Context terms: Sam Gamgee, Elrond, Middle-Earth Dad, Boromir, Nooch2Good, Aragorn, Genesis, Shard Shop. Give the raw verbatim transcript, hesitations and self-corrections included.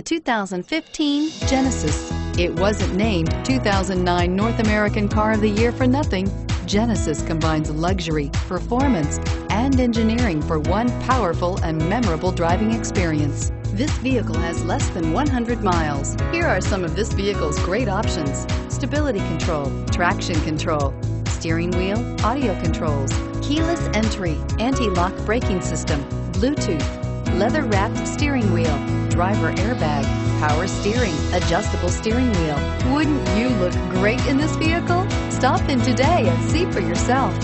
The two thousand fifteen Genesis. It wasn't named two thousand nine North American Car of the Year for nothing. Genesis combines luxury, performance, and engineering for one powerful and memorable driving experience. This vehicle has less than one hundred miles. Here are some of this vehicle's great options: stability control, traction control, steering wheel audio controls, keyless entry, anti-lock braking system, Bluetooth, leather-wrapped steering wheel, driver airbag, power steering, adjustable steering wheel. Wouldn't you look great in this vehicle? Stop in today and see for yourself.